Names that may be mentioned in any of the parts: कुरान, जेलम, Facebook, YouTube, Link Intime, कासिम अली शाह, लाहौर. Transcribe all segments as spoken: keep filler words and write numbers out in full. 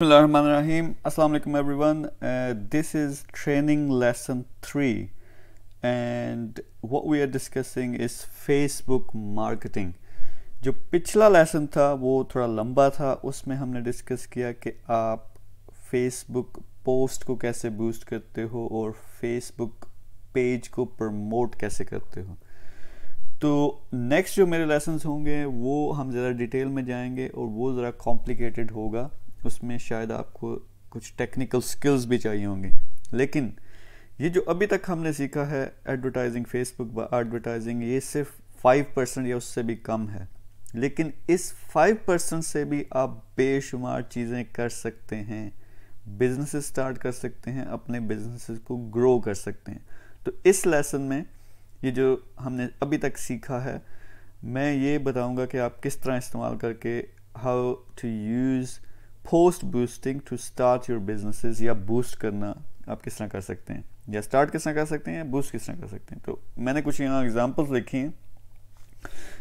Bismillahirrahmanirrahim. Assalamu alaikum everyone. Uh, this is training lesson three, and what we are discussing is Facebook marketing. जो पिछला lesson था वो थोड़ा लंबा था, उसमें हमने discuss किया कि आप Facebook post को कैसे boost करते हो और Facebook page को promote कैसे करते हो. तो next जो मेरे lessons होंगे वो हम ज़रा detail में जाएंगे और वो ज़रा complicated होगा. उसमें शायद आपको कुछ टेक्निकल स्किल्स भी चाहिए होंगे, लेकिन ये जो अभी तक हमने सीखा है एडवर्टाइजिंग, फेसबुक बाय एडवर्टाइजिंग, ये सिर्फ फाइव परसेंट या उससे भी कम है. लेकिन इस फाइव परसेंट से भी आप बेशुमार चीज़ें कर सकते हैं, बिजनेसेस स्टार्ट कर सकते हैं, अपने बिजनेसेस को ग्रो कर सकते हैं. तो इस लेसन में ये जो हमने अभी तक सीखा है, मैं ये बताऊँगा कि आप किस तरह इस्तेमाल करके how to use post boosting to start your businesses, या बूस्ट करना आप किस तरह कर सकते हैं, या स्टार्ट किस तरह कर सकते हैं, या बूस्ट किस तरह कर सकते हैं. तो मैंने कुछ यहाँ एग्जांपल्स लिखी हैं.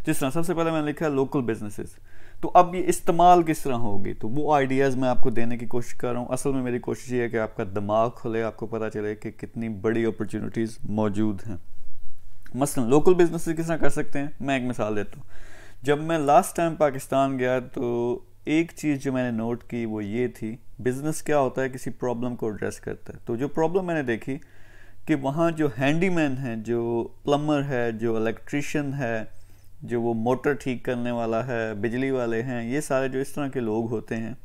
जिस तरह सबसे पहले मैंने लिखा है लोकल बिजनेसेस. तो अब ये इस्तेमाल किस तरह होगी, तो वो आइडियाज़ मैं आपको देने की कोशिश कर रहा हूँ. असल में मेरी कोशिश ये है कि आपका दिमाग खुले, आपको पता चले कि कितनी बड़ी अपॉर्चुनिटीज़ मौजूद हैं. मसलन लोकल बिजनेसेस किस तरह कर सकते हैं, मैं एक मिसाल देता हूँ. जब मैं लास्ट टाइम पाकिस्तान गया तो एक चीज़ जो मैंने नोट की वो ये थी, बिज़नेस क्या होता है, किसी प्रॉब्लम को एड्रेस करता है. तो जो प्रॉब्लम मैंने देखी कि वहाँ जो हैंडीमैन है, जो प्लम्बर है, जो इलेक्ट्रिशियन है, जो वो मोटर ठीक करने वाला है, बिजली वाले हैं, ये सारे जो इस तरह के लोग होते हैं,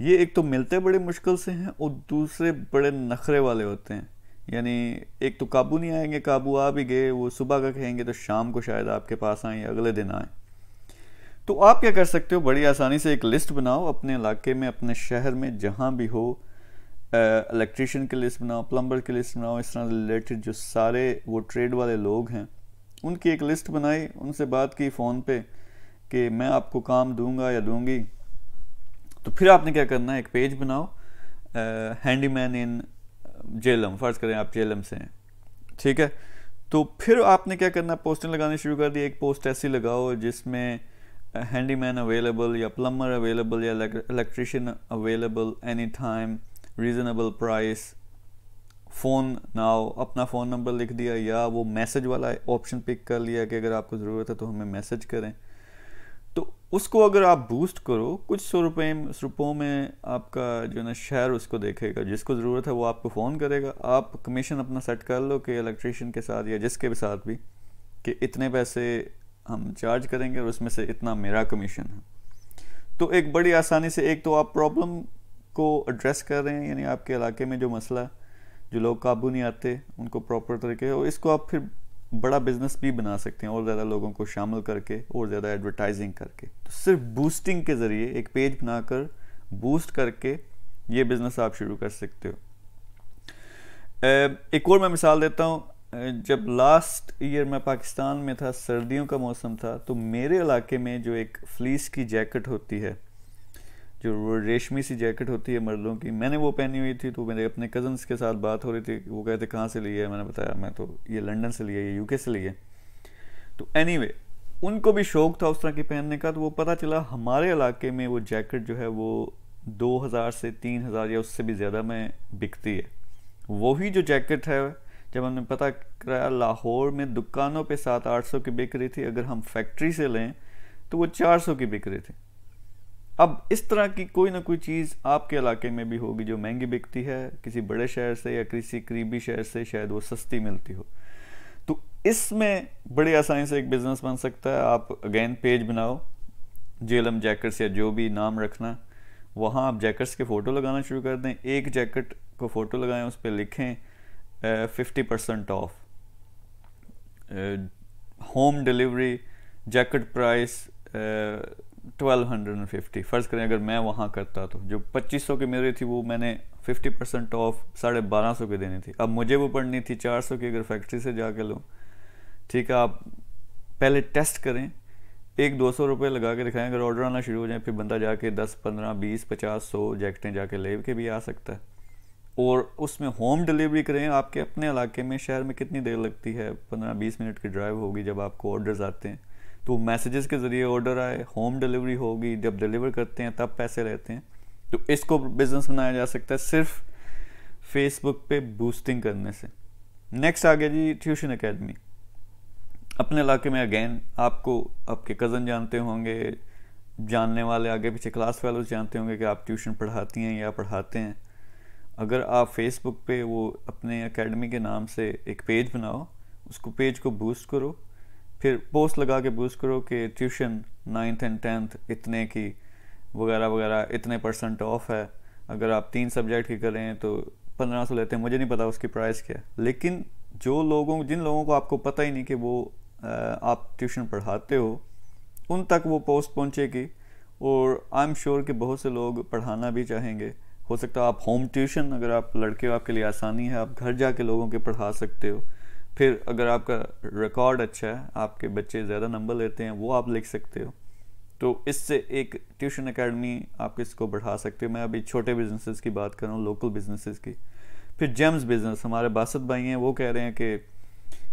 ये एक तो मिलते बड़े मुश्किल से हैं और दूसरे बड़े नखरे वाले होते हैं. यानी एक तो काबू नहीं आएंगे, काबू आ भी गए वो सुबह का कहेंगे तो शाम को शायद आपके पास आएँ या अगले दिन आएँ. तो आप क्या कर सकते हो, बड़ी आसानी से एक लिस्ट बनाओ अपने इलाके में, अपने शहर में, जहाँ भी हो. इलेक्ट्रीशियन की लिस्ट बनाओ, प्लम्बर की लिस्ट बनाओ, इस तरह रिलेटेड जो सारे वो ट्रेड वाले लोग हैं उनकी एक लिस्ट बनाई, उनसे बात की फ़ोन पे कि मैं आपको काम दूंगा या दूंगी. तो फिर आपने क्या करना है, एक पेज बनाओ, हैंडीमैन इन जेलम, फ़र्ज़ करें आप जेलम से हैं, ठीक है. तो फिर आपने क्या करना, पोस्टें लगानी शुरू कर दी. एक पोस्ट ऐसी लगाओ जिसमें हैंडीमैन अवेलेबल, या प्लम्बर अवेलेबल, या electrician available any time, reasonable price, phone now, अपना फ़ोन नंबर लिख दिया, या वो मैसेज वाला ऑप्शन पिक कर लिया कि अगर आपको ज़रूरत है तो हमें मैसेज करें. तो उसको अगर आप बूस्ट करो, कुछ सौ रुपये रुपयों में आपका जो ना शहर उसको देखेगा, जिसको ज़रूरत है वो आपको फ़ोन करेगा. आप कमीशन अपना सेट कर लो कि इलेक्ट्रिशियन के साथ या जिसके भी साथ भी, कि इतने पैसे हम चार्ज करेंगे और उसमें से इतना मेरा कमीशन है. तो एक बड़ी आसानी से, एक तो आप प्रॉब्लम को एड्रेस कर रहे हैं, यानी आपके इलाके में जो मसला है, जो लोग काबू नहीं आते उनको प्रॉपर तरीके, और इसको आप फिर बड़ा बिजनेस भी बना सकते हैं और ज़्यादा लोगों को शामिल करके और ज़्यादा एडवर्टाइजिंग करके. तो सिर्फ बूस्टिंग के ज़रिए, एक पेज बनाकर बूस्ट करके ये बिज़नेस आप शुरू कर सकते हो. एक और मैं मिसाल देता हूँ. जब लास्ट ईयर मैं पाकिस्तान में था, सर्दियों का मौसम था, तो मेरे इलाके में जो एक फ्लीस की जैकेट होती है, जो रेशमी सी जैकेट होती है मर्दों की, मैंने वो पहनी हुई थी. तो मेरे अपने कज़न्स के साथ बात हो रही थी, वो कहते कहाँ से लिए है, मैंने बताया मैं तो ये लंदन से लिए, ये यूके से लिए. तो एनीवे उनको भी शौक़ था उस तरह की पहनने का. तो वो पता चला हमारे इलाके में वो जैकेट जो है वो दो हज़ार से तीन हज़ार या उससे भी ज़्यादा में बिकती है. वही जो जैकेट है, जब हमने पता कराया लाहौर में दुकानों पे सात आठ सौ की बिक रही थी, अगर हम फैक्ट्री से लें तो वो चार सौ की बिक रही थी. अब इस तरह की कोई ना कोई चीज़ आपके इलाके में भी होगी जो महंगी बिकती है, किसी बड़े शहर से या किसी करीबी शहर से शायद वो सस्ती मिलती हो. तो इसमें बड़ी आसानी से एक बिज़नेस बन सकता है. आप अगेन पेज बनाओ, जेलम जैकेट्स या जो भी नाम रखना, वहाँ आप जैकेट्स के फ़ोटो लगाना शुरू कर दें. एक जैकेट को फ़ोटो लगाएँ, उस पर लिखें fifty percent off, home delivery, jacket price twelve hundred and fifty. फ़र्ज़ करें अगर मैं वहाँ करता तो जो पच्चीस सौ की मेरी थी वो मैंने फिफ्टी परसेंट ऑफ साढ़े बारह सौ की देनी थी. अब मुझे वो पढ़नी थी चार सौ की, अगर फैक्ट्री से जाके लो, ठीक है. आप पहले टेस्ट करें, एक दो सौ रुपये लगा के दिखाएँ, अगर ऑर्डर आना शुरू हो जाए फिर बंदा जाके दस पंद्रह बीस पचास सौ जैकेटें जाके ले के भी आ सकता है. और उसमें होम डिलीवरी करें, आपके अपने इलाके में शहर में कितनी देर लगती है, पंद्रह बीस मिनट की ड्राइव होगी जब आपको ऑर्डर्स आते हैं. तो मैसेजेस के ज़रिए ऑर्डर आए, होम डिलीवरी होगी, जब डिलीवर करते हैं तब पैसे रहते हैं. तो इसको बिजनेस बनाया जा सकता है सिर्फ फेसबुक पे बूस्टिंग करने से। नेक्स्ट आ गया जी ट्यूशन एकेडमी। अपने इलाके में अगेन आपको आपके कज़न जानते होंगे, जानने वाले आगे पीछे क्लास फेलोज जानते होंगे कि आप ट्यूशन पढ़ाती हैं या पढ़ाते हैं। अगर आप फेसबुक पे वो अपने एकेडमी के नाम से एक पेज बनाओ, उसको पेज को बूस्ट करो, फिर पोस्ट लगा के बूस्ट करो कि ट्यूशन नाइन्थ एंड टेंथ इतने की वगैरह वगैरह इतने परसेंट ऑफ है। अगर आप तीन सब्जेक्ट की करें तो पंद्रह सौ लेते हैं, मुझे नहीं पता उसकी प्राइस क्या है। लेकिन जो लोगों जिन लोगों को आपको पता ही नहीं कि वो आ, आप ट्यूशन पढ़ाते हो, उन तक वो पोस्ट पहुंचेगी और आई एम श्योर कि बहुत से लोग पढ़ाना भी चाहेंगे। हो सकता है आप होम ट्यूशन, अगर आप लड़के हो आपके लिए आसानी है, आप घर जाके लोगों के पढ़ा सकते हो। फिर अगर आपका रिकॉर्ड अच्छा है, आपके बच्चे ज़्यादा नंबर लेते हैं, वो आप लिख सकते हो। तो इससे एक ट्यूशन एकेडमी आप इसको बढ़ा सकते हो। मैं अभी छोटे बिजनेसेस की बात कर रहा हूँ, लोकल बिजनेसेस की। फिर जेम्स बिज़नेस, हमारे बासत भाई हैं, वो कह रहे हैं कि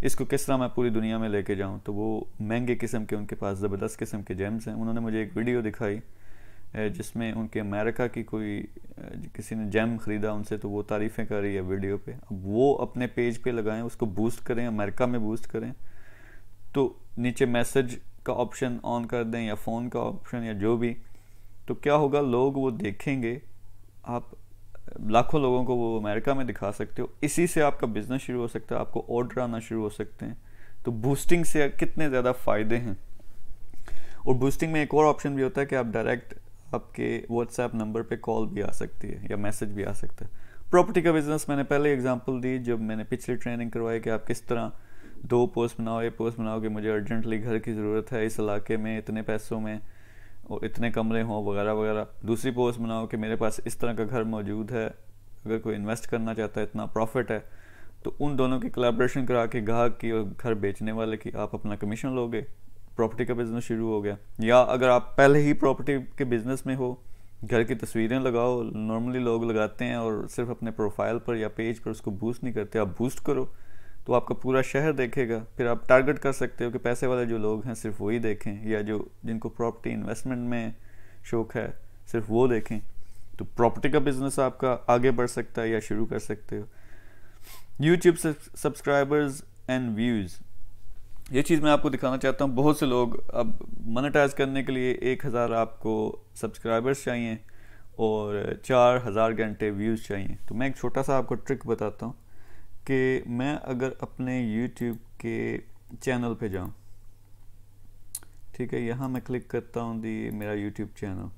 इसको किस तरह मैं पूरी दुनिया में लेके जाऊं। तो वो महंगे किस्म के, उनके पास ज़बरदस्त किस्म के जेम्स हैं। उन्होंने मुझे एक वीडियो दिखाई जिसमें उनके अमेरिका की कोई किसी ने जेम ख़रीदा उनसे, तो वो तारीफ़ें कर रही है वीडियो पे। अब वो अपने पेज पे लगाएं, उसको बूस्ट करें, अमेरिका में बूस्ट करें। तो नीचे मैसेज का ऑप्शन ऑन कर दें या फ़ोन का ऑप्शन या जो भी, तो क्या होगा, लोग वो देखेंगे। आप लाखों लोगों को वो अमेरिका में दिखा सकते हो। इसी से आपका बिज़नेस शुरू हो सकता है, आपको ऑर्डर आना शुरू हो सकते हैं। तो बूस्टिंग से कितने ज़्यादा फ़ायदे हैं। और बूस्टिंग में एक और ऑप्शन भी होता है कि आप डायरेक्ट आपके व्हाट्सएप नंबर पे कॉल भी आ सकती है या मैसेज भी आ सकता है। प्रॉपर्टी का बिज़नेस मैंने पहले एग्जांपल दी जब मैंने पिछली ट्रेनिंग करवाई कि आप किस तरह दो पोस्ट बनाओ, ये पोस्ट बनाओ कि मुझे अर्जेंटली घर की ज़रूरत है इस इलाके में, इतने पैसों में और इतने कमरे हों वगैरह वगैरह। दूसरी पोस्ट बनाओ कि मेरे पास इस तरह का घर मौजूद है, अगर कोई इन्वेस्ट करना चाहता है, इतना प्रॉफिट है। तो उन दोनों की कोलैबोरेशन करा के ग्राहक की और घर बेचने वाले की आप अपना कमीशन लोगे, प्रॉपर्टी का बिज़नेस शुरू हो गया। या अगर आप पहले ही प्रॉपर्टी के बिज़नेस में हो, घर की तस्वीरें लगाओ, नॉर्मली लोग लगाते हैं और सिर्फ अपने प्रोफाइल पर या पेज पर उसको बूस्ट नहीं करते, आप बूस्ट करो तो आपका पूरा शहर देखेगा। फिर आप टारगेट कर सकते हो कि पैसे वाले जो लोग हैं सिर्फ वही देखें, या जो जिनको प्रॉपर्टी इन्वेस्टमेंट में शौक़ है सिर्फ वो देखें। तो प्रॉपर्टी का बिज़नेस आपका आगे बढ़ सकता है या शुरू कर सकते हो। यूट्यूब सब्सक्राइबर्स एंड व्यूज़, ये चीज़ मैं आपको दिखाना चाहता हूँ। बहुत से लोग अब मोनेटाइज करने के लिए एक हज़ार आपको सब्सक्राइबर्स चाहिए और चार हज़ार घंटे व्यूज़ चाहिए। तो मैं एक छोटा सा आपको ट्रिक बताता हूँ कि मैं अगर अपने YouTube के चैनल पे जाऊं, ठीक है, यहाँ मैं क्लिक करता हूँ दी मेरा YouTube चैनल,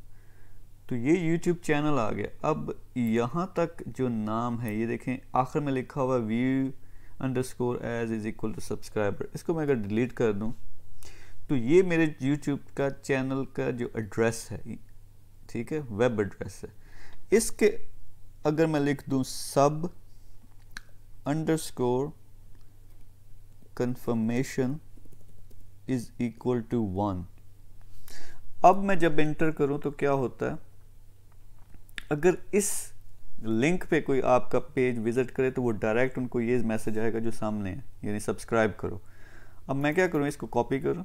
तो ये YouTube चैनल आ गया। अब यहाँ तक जो नाम है ये देखें, आखिर में लिखा हुआ view underscore as is equal to subscriber. इसको मैं अगर डिलीट कर दूँ तो ये मेरे YouTube का चैनल का जो एड्रेस है, ठीक है, वेब एड्रेस है। इसके अगर मैं लिख दूँ sub underscore confirmation is equal to one, अब मैं जब एंटर करूं तो क्या होता है, अगर इस लिंक पे कोई आपका पेज विजिट करे तो वो डायरेक्ट उनको ये मैसेज आएगा जो सामने है, यानी सब्सक्राइब करो। अब मैं क्या करूं, इसको कॉपी करूं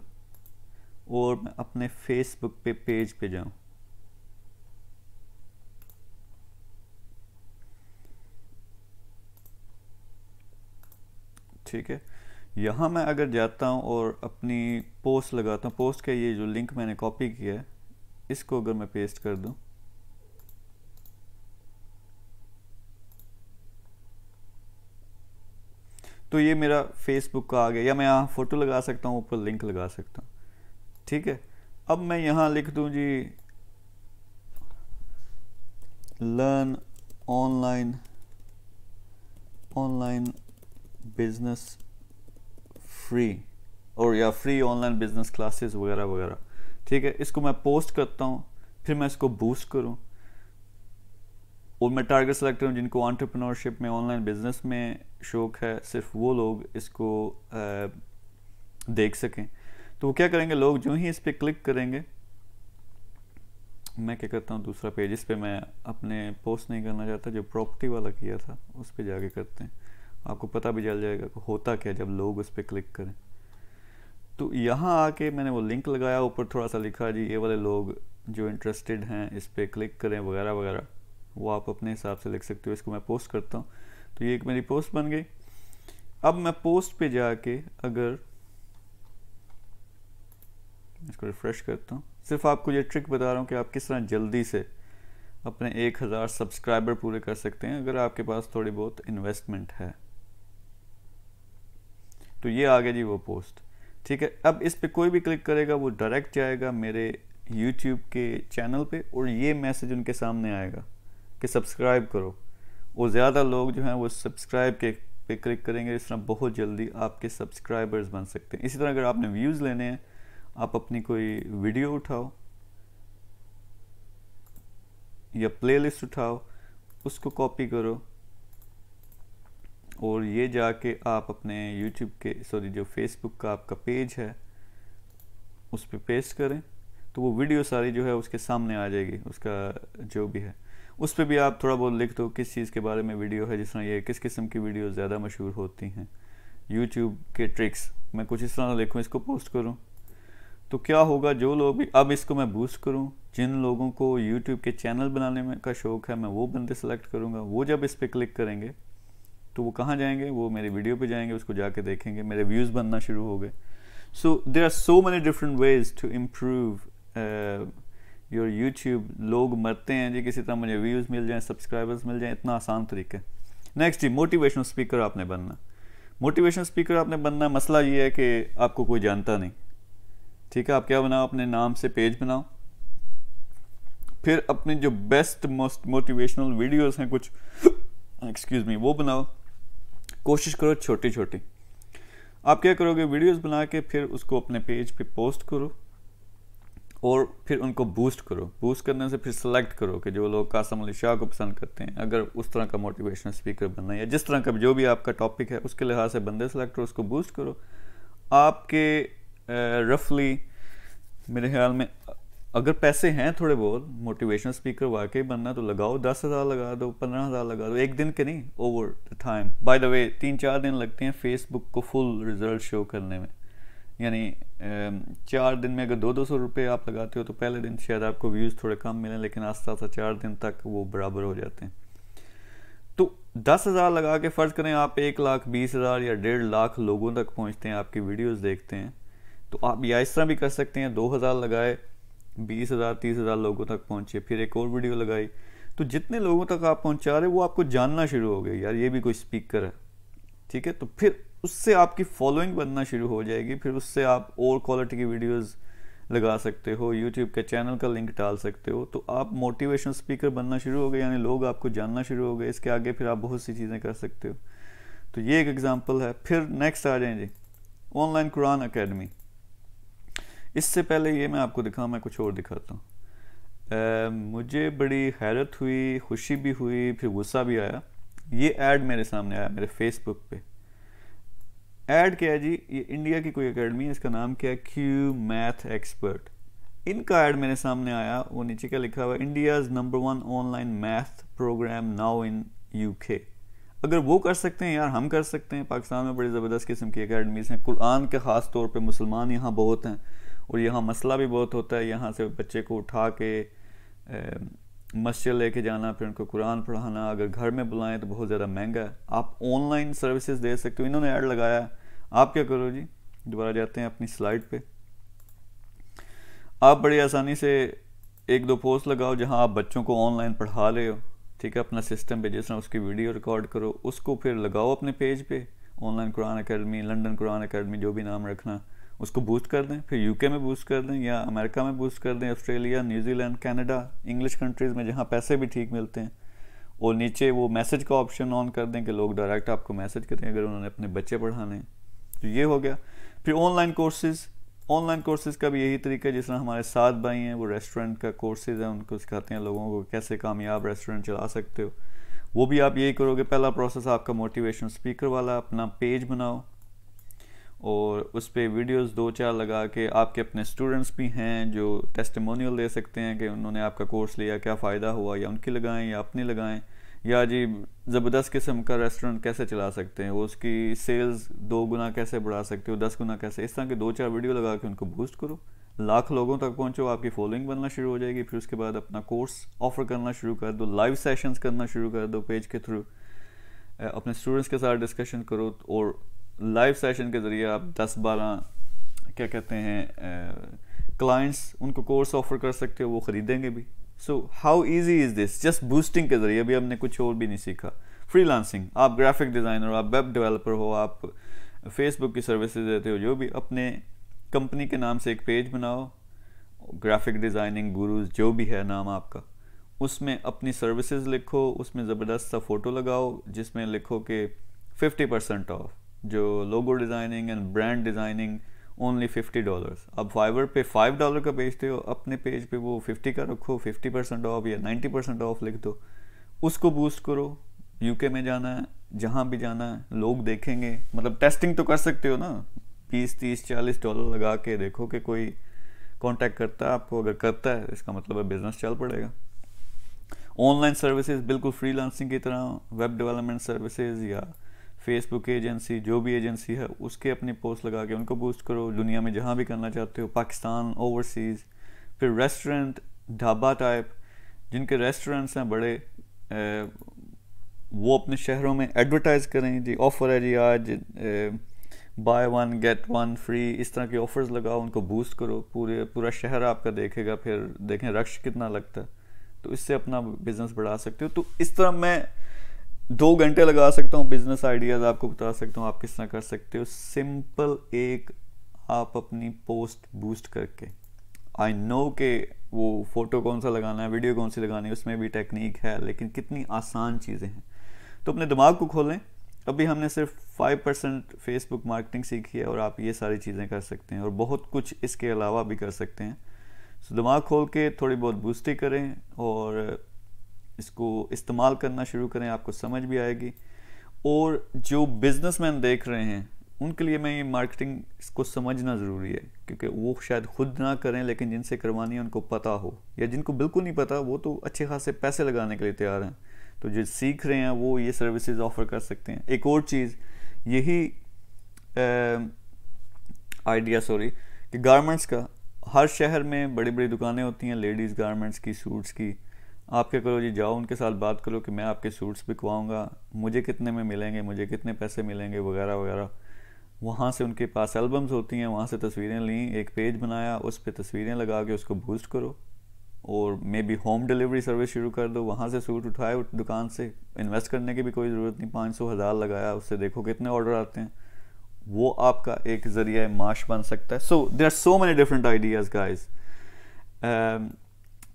और मैं अपने फेसबुक पे पेज पे जाऊं। ठीक है, यहाँ मैं अगर जाता हूँ और अपनी पोस्ट लगाता हूँ, पोस्ट का ये जो लिंक मैंने कॉपी किया है इसको अगर मैं पेस्ट कर दूँ, तो ये मेरा फेसबुक का आ गया। या मैं यहाँ फोटो लगा सकता हूँ, ऊपर लिंक लगा सकता हूँ, ठीक है। अब मैं यहाँ लिख दूँ जी learn online online business free और या फ्री ऑनलाइन बिजनेस क्लासेस वगैरह वगैरह, ठीक है। इसको मैं पोस्ट करता हूँ, फिर मैं इसको बूस्ट करूँ और मैं टारगेट सेलेक्ट करूँ जिनको ऑन्टरप्रेन्योरशिप में ऑनलाइन बिजनेस में शौक़ है, सिर्फ वो लोग इसको आ, देख सकें। तो वो क्या करेंगे, लोग जो ही इस पर क्लिक करेंगे, मैं क्या करता हूँ दूसरा पेज, इस पर मैं अपने पोस्ट नहीं करना चाहता, जो प्रॉपर्टी वाला किया था उस पर जाके करते हैं। आपको पता भी चल जाएगा कि होता क्या जब लोग उस पर क्लिक करें। तो यहाँ आके मैंने वो लिंक लगाया, ऊपर थोड़ा सा लिखा जी ये वाले लोग जो इंटरेस्टेड हैं इस पर क्लिक करें वगैरह वगैरह, वो आप अपने हिसाब से लिख सकते हो। इसको मैं पोस्ट करता हूँ, तो ये एक मेरी पोस्ट बन गई। अब मैं पोस्ट पे जाके अगर इसको रिफ्रेश करता हूँ, सिर्फ आपको ये ट्रिक बता रहा हूँ कि आप किस तरह जल्दी से अपने एक हज़ार सब्सक्राइबर पूरे कर सकते हैं अगर आपके पास थोड़ी बहुत इन्वेस्टमेंट है। तो ये आ गया जी वो पोस्ट, ठीक है। अब इस पे कोई भी क्लिक करेगा वो डायरेक्ट जाएगा मेरे YouTube के चैनल पे और ये मैसेज उनके सामने आएगा कि सब्सक्राइब करो। और ज़्यादा लोग जो हैं वो सब्सक्राइब के पे क्लिक करेंगे। इस तरह बहुत जल्दी आपके सब्सक्राइबर्स बन सकते हैं। इसी तरह अगर आपने व्यूज़ लेने हैं, आप अपनी कोई वीडियो उठाओ या प्लेलिस्ट उठाओ, उसको कॉपी करो और ये जाके आप अपने YouTube के सॉरी जो Facebook का आपका पेज है उस पर पे पेस्ट करें, तो वो वीडियो सारी जो है उसके सामने आ जाएगी। उसका जो भी है उस पर भी आप थोड़ा बहुत लिख दो किस चीज़ के बारे में वीडियो है, जिस तरह ये किस किस्म की वीडियो ज़्यादा मशहूर होती हैं, YouTube के ट्रिक्स मैं कुछ इस तरह लिखूँ, इसको पोस्ट करूँ। तो क्या होगा, जो लोग भी अब इसको मैं बूस्ट करूँ, जिन लोगों को YouTube के चैनल बनाने में का शौक़ है, मैं वो बंदे सेलेक्ट करूँगा। वो जब इस पर क्लिक करेंगे तो वो कहाँ जाएंगे, वो मेरे वीडियो पे जाएंगे, उसको जाके देखेंगे, मेरे व्यूज़ बनना शुरू हो गए। So there are so many different ways to improve your YouTube. लोग मरते हैं जी किसी तरह मुझे व्यूज़ मिल जाएं, सब्सक्राइबर्स मिल जाएं, इतना आसान तरीका है। नेक्स्ट जी, मोटिवेशनल स्पीकर आपने बनना। मोटिवेशनल स्पीकर आपने बनना, मसला ये है कि आपको कोई जानता नहीं, ठीक है। आप क्या बनाओ, अपने नाम से पेज बनाओ, फिर अपने जो बेस्ट मोस्ट मोटिवेशनल वीडियोज़ हैं कुछ एक्सक्यूज़ मी वो बनाओ। कोशिश करो छोटी छोटी। आप क्या करोगे, वीडियोस बना के फिर उसको अपने पेज पे पोस्ट करो और फिर उनको बूस्ट करो। बूस्ट करने से फिर सेलेक्ट करो कि जो लोग कासिम अली शाह को पसंद करते हैं, अगर उस तरह का मोटिवेशनल स्पीकर बनना है या जिस तरह का जो भी आपका टॉपिक है उसके लिहाज से बंदे सेलेक्ट करो, उसको बूस्ट करो। आपके रफली मेरे ख्याल में अगर पैसे हैं थोड़े बहुत, मोटिवेशनल स्पीकर वाकई बनना तो लगाओ, दस हज़ार लगा दो, पंद्रह हज़ार लगा दो, एक दिन के नहीं, over the time. By the way तीन चार दिन लगते हैं फेसबुक को फुल रिजल्ट शो करने में, यानी चार दिन में अगर दो दो सौ रुपये आप लगाते हो तो पहले दिन शायद आपको व्यूज़ थोड़े कम मिलें, लेकिन आस्ता आस्ता चार दिन तक वो बराबर हो जाते हैं। तो दस हज़ार लगा के फ़र्ज़ करें आप एक लाख बीस हज़ार या डेढ़ लाख लोगों तक पहुँचते हैं, आपकी वीडियोज़ देखते हैं, तो आप या इस तरह भी कर सकते हैं, दो हज़ार लगाए, बीस हज़ार तीस हज़ार लोगों तक पहुँचे, फिर एक और वीडियो लगाई, तो जितने लोगों तक आप पहुँचा रहे वो आपको जानना शुरू हो गए, यार ये भी कोई स्पीकर है, ठीक है। तो फिर उससे आपकी फॉलोइंग बनना शुरू हो जाएगी, फिर उससे आप और क्वालिटी की वीडियोस लगा सकते हो, यूट्यूब के चैनल का लिंक डाल सकते हो, तो आप मोटिवेशनल स्पीकर बनना शुरू हो गए, यानी लोग आपको जानना शुरू हो गए। इसके आगे फिर आप बहुत सी चीज़ें कर सकते हो। तो ये एक एग्ज़ाम्पल है। फिर नेक्स्ट आ जाए जी ऑनलाइन कुरान अकेडमी। इससे पहले ये मैं आपको दिखाऊँ, मैं कुछ और दिखाता हूँ। मुझे बड़ी हैरत हुई, खुशी भी हुई, फिर गुस्सा भी आया। ये ऐड मेरे सामने आया मेरे फेसबुक पे। ऐड क्या है जी, ये इंडिया की कोई एकेडमी है, इसका नाम क्या है, क्यू मैथ एक्सपर्ट। इनका ऐड मेरे सामने आया, वो नीचे क्या लिखा हुआ है, India's number one online math program now in UK. अगर वो कर सकते हैं यार, हम कर सकते हैं। पाकिस्तान में बड़ी ज़बरदस्त किस्म की एकेडमीज़ हैं कुरान के, ख़ास तौर पर मुसलमान यहाँ बहुत हैं और यहाँ मसला भी बहुत होता है। यहाँ से बच्चे को उठा के मस्जिद लेके जाना, फिर उनको कुरान पढ़ाना, अगर घर में बुलाएं तो बहुत ज़्यादा महंगा है। आप ऑनलाइन सर्विसेज दे सकते हो, इन्होंने ऐड लगाया है। आप क्या करो जी, दोबारा जाते हैं अपनी स्लाइड पे, आप बड़ी आसानी से एक दो पोस्ट लगाओ जहाँ आप बच्चों को ऑनलाइन पढ़ा रहे हो, ठीक है, अपना सिस्टम पे जिस तरह उसकी वीडियो रिकॉर्ड करो, उसको फिर लगाओ अपने पेज पे, online कुरान academy, London कुरान academy, जो भी नाम रखना, उसको बूस्ट कर दें। फिर यूके में बूस्ट कर दें या अमेरिका में बूस्ट कर दें, Australia, New Zealand, Canada, English countries में जहाँ पैसे भी ठीक मिलते हैं। और नीचे वो मैसेज का ऑप्शन ऑन कर दें कि लोग डायरेक्ट आपको मैसेज करें अगर उन्होंने अपने बच्चे पढ़ाने। तो ये हो गया। फिर ऑनलाइन कोर्सेज़, ऑनलाइन कोर्सेज़ का भी यही तरीका है, जिस तरह हमारे साथ भाई हैं वो रेस्टोरेंट का कोर्सेज़ है, उनको सिखाते हैं लोगों को कैसे कामयाब रेस्टोरेंट चला सकते हो। वो भी आप यही करोगे। पहला प्रोसेस आपका मोटिवेशनल स्पीकर वाला, अपना पेज बनाओ और उस पर वीडियोस दो चार लगा के, आपके अपने स्टूडेंट्स भी हैं जो टेस्टिमोनियल दे सकते हैं कि उन्होंने आपका कोर्स लिया, क्या फ़ायदा हुआ, या उनकी लगाएं या अपनी लगाएं, या जी ज़बरदस्त किस्म का रेस्टोरेंट कैसे चला सकते हैं, वो उसकी सेल्स दो गुना कैसे बढ़ा सकते हो, दस गुना कैसे, इस तरह के दो चार वीडियो लगा के उनको बूस्ट करो। लाख लोगों तक पहुंचो, आपकी फॉलोइंग बनना शुरू हो जाएगी। फिर उसके बाद अपना कोर्स ऑफर करना शुरू कर दो, लाइव सेशंस करना शुरू कर दो पेज के थ्रू, अपने स्टूडेंट्स के साथ डिस्कशन करो और लाइव सेशन के ज़रिए आप दस बारह क्या कहते हैं क्लाइंट्स, उनको कोर्स ऑफर कर सकते हो, वो ख़रीदेंगे भी। So how easy is this, just boosting के ज़रिए। अभी हमने कुछ और भी नहीं सीखा। फ्रीलांसिंग, आप ग्राफिक डिज़ाइनर हो, आप वेब डेवलपर हो, आप फेसबुक की सर्विसेज देते हो, जो भी, अपने कंपनी के नाम से एक पेज बनाओ, ग्राफिक डिज़ाइनिंग गुरुज जो भी है नाम आपका, उसमें अपनी सर्विसेज लिखो, उसमें ज़बरदस्त सा फ़ोटो लगाओ जिसमें लिखो कि फिफ्टी परसेंट ऑफ जो logo designing and brand designing only fifty dollars. अब फाइवर पे फाइव डॉलर का बेचते हो, अपने पेज पे वो फिफ्टी का रखो, फिफ्टी परसेंट ऑफ या नाइन्टी परसेंट ऑफ लिख दो, उसको बूस्ट करो। यूके में जाना है, जहाँ भी जाना है, लोग देखेंगे, मतलब टेस्टिंग तो कर सकते हो ना, बीस तीस चालीस डॉलर लगा के देखो कि कोई कॉन्टैक्ट करता है आपको, अगर करता है इसका मतलब है बिजनेस चल पड़ेगा। ऑनलाइन सर्विसेज बिल्कुल फ्रीलांसिंग की तरह, वेब डेवलपमेंट सर्विसेज या फेसबुक एजेंसी, जो भी एजेंसी है उसके अपनी पोस्ट लगा के उनको बूस्ट करो, दुनिया में जहाँ भी करना चाहते हो, पाकिस्तान, ओवरसीज़। फिर रेस्टोरेंट, ढाबा टाइप, जिनके रेस्टोरेंट्स हैं बड़े ए, वो अपने शहरों में एडवर्टाइज़ करें, जी ऑफ़र है जी आज buy one get one free, इस तरह के ऑफ़र्स लगाओ, उनको बूस्ट करो, पूरे पूरा शहर आपका देखेगा, फिर देखें रश कितना लगता है, तो इससे अपना बिजनेस बढ़ा सकते हो। तो इस तरह मैं दो घंटे लगा सकता हूँ, बिजनेस आइडियाज़ आपको बता सकता हूँ आप किस तरह कर सकते हो, सिंपल एक आप अपनी पोस्ट बूस्ट करके। आई नो के वो फोटो कौन सा लगाना है, वीडियो कौन सी लगानी है, उसमें भी टेक्निक है, लेकिन कितनी आसान चीज़ें हैं। तो अपने दिमाग को खोलें। अभी हमने सिर्फ फाइव परसेंट फेसबुक मार्केटिंग सीखी है और आप ये सारी चीज़ें कर सकते हैं और बहुत कुछ इसके अलावा भी कर सकते हैं। सो दिमाग खोल के थोड़ी बहुत बूस्टी करें और इसको इस्तेमाल करना शुरू करें, आपको समझ भी आएगी। और जो बिजनेसमैन देख रहे हैं उनके लिए मैं ये मार्केटिंग इसको समझना ज़रूरी है, क्योंकि वो शायद खुद ना करें लेकिन जिनसे करवानी है उनको पता हो, या जिनको बिल्कुल नहीं पता वो तो अच्छे खासे पैसे लगाने के लिए तैयार हैं। तो जो सीख रहे हैं वो ये सर्विसेज ऑफ़र कर सकते हैं। एक और चीज़, यही आइडिया सॉरी कि गारमेंट्स का, हर शहर में बड़ी बड़ी दुकानें होती हैं लेडीज़ गारमेंट्स की, सूट्स की। आप क्या करो जी, जाओ उनके साथ बात करो कि मैं आपके सूट्स बिकवाऊँगा, मुझे कितने में मिलेंगे, मुझे कितने पैसे मिलेंगे वगैरह वगैरह। वहाँ से उनके पास एल्बम्स होती हैं, वहाँ से तस्वीरें लीं, एक पेज बनाया, उस पर तस्वीरें लगा के उसको बूस्ट करो और maybe home delivery service शुरू कर दो। वहाँ से सूट उठाए दुकान से, इन्वेस्ट करने की भी कोई ज़रूरत नहीं, पाँच सौ हज़ार लगाया, उससे देखो कितने ऑर्डर आते हैं, वो आपका एक ज़रिया माश बन सकता है। So there are so many different ideas guys.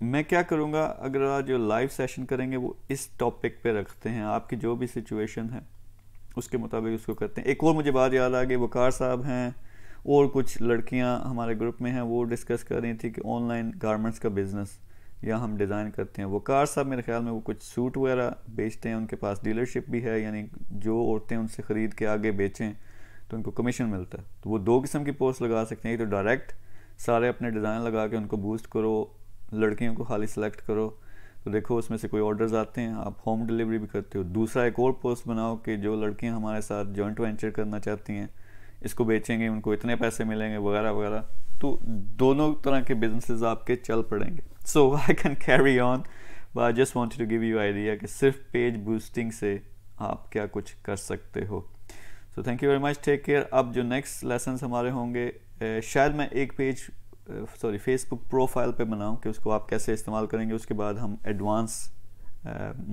मैं क्या करूँगा, अगर आप जो लाइव सेशन करेंगे वो इस टॉपिक पे रखते हैं, आपकी जो भी सिचुएशन है उसके मुताबिक उसको करते हैं। एक और मुझे बात याद आ गई, वकार साहब हैं और कुछ लड़कियां हमारे ग्रुप में हैं, वो डिस्कस कर रही थी कि ऑनलाइन गारमेंट्स का बिज़नेस या हम डिज़ाइन करते हैं। वकार साहब मेरे ख्याल में वो कुछ सूट वगैरह बेचते हैं, उनके पास डीलरशिप भी है, यानी जो औरतें उनसे ख़रीद के आगे बेचें तो उनको कमीशन मिलता है। तो वो दो किस्म की पोस्ट लगा सकते हैं, एक तो डायरेक्ट सारे अपने डिज़ाइन लगा के उनको बूस्ट करो, लड़कियों को खाली सेलेक्ट करो तो देखो उसमें से कोई ऑर्डर्स आते हैं, आप होम डिलीवरी भी करते हो। दूसरा एक और पोस्ट बनाओ कि जो लड़कियां हमारे साथ जॉइंट वेंचर करना चाहती हैं इसको बेचेंगे, उनको इतने पैसे मिलेंगे वगैरह वगैरह। तो दोनों तरह के बिजनेसेस आपके चल पड़ेंगे। So I can carry on, but I just wanted to give you idea कि सिर्फ पेज बूस्टिंग से आप क्या कुछ कर सकते हो। So thank you very much, take care. अब जो नेक्स्ट लेसन हमारे होंगे, शायद मैं एक पेज सॉरी फेसबुक प्रोफाइल पे बनाऊं कि उसको आप कैसे इस्तेमाल करेंगे, उसके बाद हम एडवांस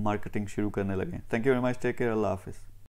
मार्केटिंग शुरू करने लगे। Thank you very much, take care, अल्लाह हाफिज़।